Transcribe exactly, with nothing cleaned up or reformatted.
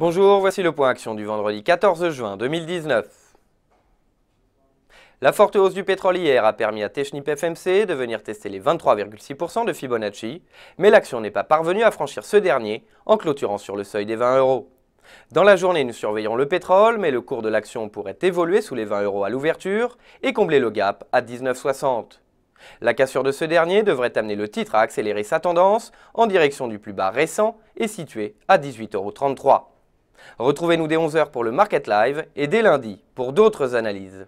Bonjour, voici le point action du vendredi quatorze juin deux mille dix-neuf. La forte hausse du pétrole hier a permis à Technip F M C de venir tester les vingt-trois virgule six pour cent de Fibonacci, mais l'action n'est pas parvenue à franchir ce dernier en clôturant sur le seuil des vingt euros. Dans la journée, nous surveillons le pétrole, mais le cours de l'action pourrait évoluer sous les vingt euros à l'ouverture et combler le gap à dix-neuf soixante. La cassure de ce dernier devrait amener le titre à accélérer sa tendance en direction du plus bas récent et situé à dix-huit euros trente-trois. Retrouvez-nous dès onze heures pour le Market Live et dès lundi pour d'autres analyses.